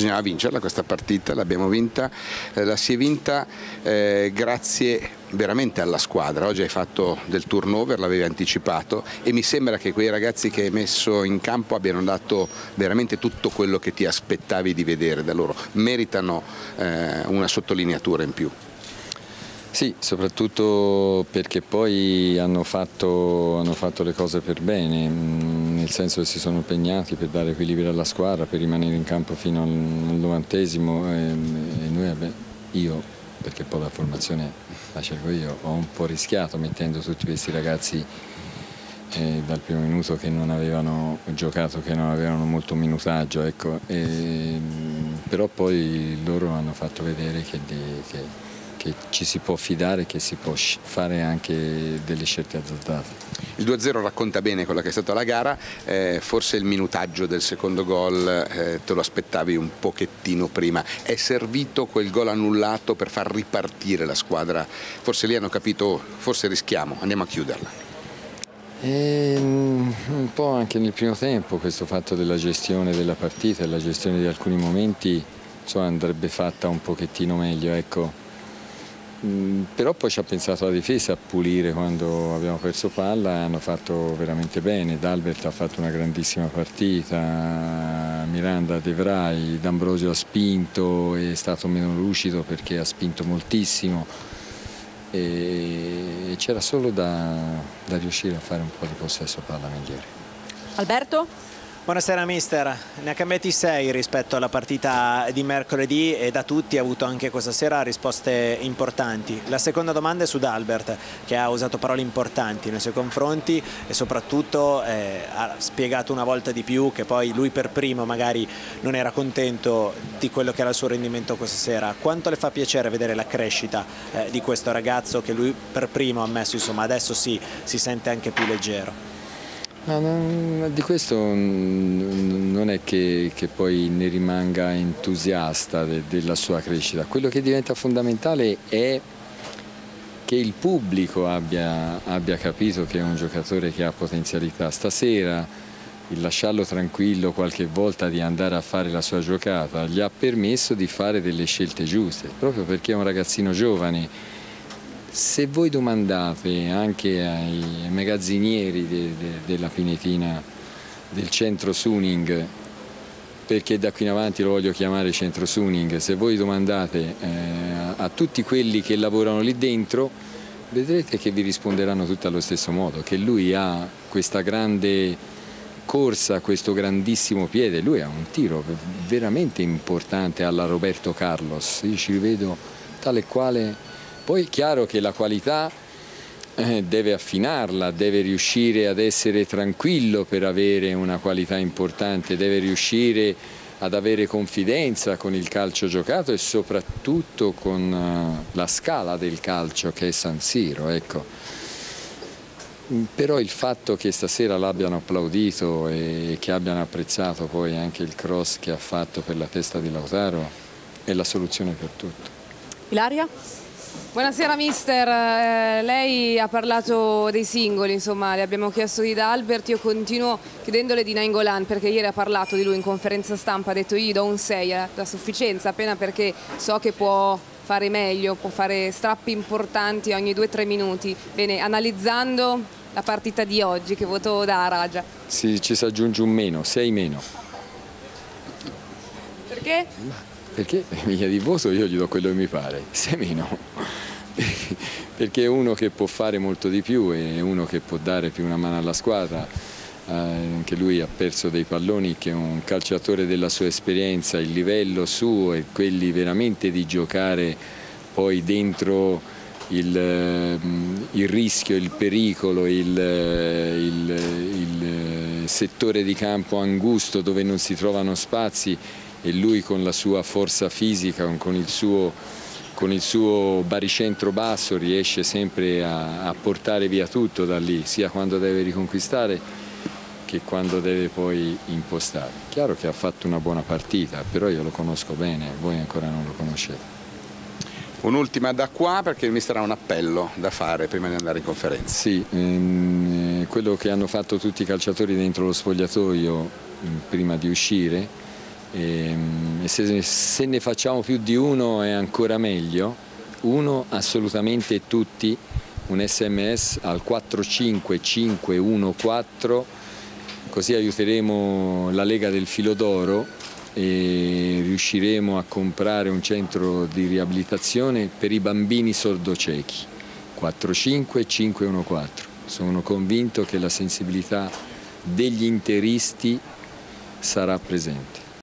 Bisognava vincerla questa partita, l'abbiamo vinta, la si è vinta grazie veramente alla squadra. Oggi hai fatto del turnover, l'avevi anticipato e mi sembra che quei ragazzi che hai messo in campo abbiano dato veramente tutto quello che ti aspettavi di vedere da loro, meritano una sottolineatura in più. Sì, soprattutto perché poi hanno fatto le cose per bene, nel senso che si sono impegnati per dare equilibrio alla squadra, per rimanere in campo fino al 90esimo e noi, io, perché poi la formazione la cerco io, ho un po' rischiato mettendo tutti questi ragazzi dal primo minuto che non avevano giocato, che non avevano molto minutaggio, ecco. Però poi loro hanno fatto vedere che ci si può fidare, che si può fare anche delle scelte azzardate. Il 2-0 racconta bene quella che è stata la gara, forse il minutaggio del secondo gol te lo aspettavi un pochettino prima, è servito quel gol annullato per far ripartire la squadra, forse lì hanno capito, forse rischiamo, andiamo a chiuderla. E un po' anche nel primo tempo questo fatto della gestione della partita e la gestione di alcuni momenti, insomma, andrebbe fatta un pochettino meglio, ecco. Però poi ci ha pensato la difesa a pulire quando abbiamo perso palla, hanno fatto veramente bene, Dalbert ha fatto una grandissima partita, Miranda, De Vrij, D'Ambrosio ha spinto, è stato meno lucido perché ha spinto moltissimo e c'era solo da riuscire a fare un po' di possesso palla migliore. Alberto? Buonasera mister, ne ha cambiati 6 rispetto alla partita di mercoledì e da tutti ha avuto anche questa sera risposte importanti. La seconda domanda è su Dalbert, che ha usato parole importanti nei suoi confronti e soprattutto ha spiegato una volta di più che poi lui per primo magari non era contento di quello che era il suo rendimento questa sera. Quanto le fa piacere vedere la crescita di questo ragazzo che lui per primo ha ammesso, insomma adesso sì, si sente anche più leggero? No, di questo non è che poi ne rimanga entusiasta della sua crescita. Quello che diventa fondamentale è che il pubblico abbia capito che è un giocatore che ha potenzialità. Stasera il lasciarlo tranquillo qualche volta di andare a fare la sua giocata gli ha permesso di fare delle scelte giuste, proprio perché è un ragazzino giovane. Se voi domandate anche ai magazzinieri della Pinetina, del Centro Suning, perché da qui in avanti lo voglio chiamare Centro Suning, se voi domandate a tutti quelli che lavorano lì dentro, vedrete che vi risponderanno tutti allo stesso modo, che lui ha questa grande corsa, questo grandissimo piede, lui ha un tiro veramente importante alla Roberto Carlos, io ci rivedo tale quale. Poi è chiaro che la qualità deve affinarla, deve riuscire ad essere tranquillo per avere una qualità importante, deve riuscire ad avere confidenza con il calcio giocato e soprattutto con la scala del calcio che è San Siro, ecco. Però il fatto che stasera l'abbiano applaudito e che abbiano apprezzato poi anche il cross che ha fatto per la testa di Lautaro è la soluzione per tutto. Ilaria? Buonasera mister, lei ha parlato dei singoli, insomma le abbiamo chiesto di Dalbert, io continuo chiedendole di Nainggolan perché ieri ha parlato di lui in conferenza stampa, ha detto io gli do un 6 a sufficienza, appena perché so che può fare meglio, può fare strappi importanti ogni 2-3 minuti. Bene, analizzando la partita di oggi, che voto dà a Raja? Sì, ci si aggiunge un meno, 6 meno. Perché? Perché miglia di voto io gli do quello che mi pare, se meno, perché è uno che può fare molto di più, è uno che può dare più una mano alla squadra, anche lui ha perso dei palloni che un calciatore della sua esperienza, il livello suo e quelli veramente di giocare poi dentro il rischio, il pericolo, il settore di campo angusto dove non si trovano spazi. E lui con la sua forza fisica, con il suo baricentro basso riesce sempre a portare via tutto da lì, sia quando deve riconquistare che quando deve poi impostare. Chiaro che ha fatto una buona partita, però io lo conosco bene, voi ancora non lo conoscete. Un'ultima da qua perché mi sarà un appello da fare prima di andare in conferenza. Sì, quello che hanno fatto tutti i calciatori dentro lo sfogliatoio prima di uscire E se ne facciamo più di uno è ancora meglio, uno assolutamente tutti, un sms al 45514, così aiuteremo la Lega del Filo d'Oro e riusciremo a comprare un centro di riabilitazione per i bambini sordociechi. 45514, sono convinto che la sensibilità degli interisti sarà presente.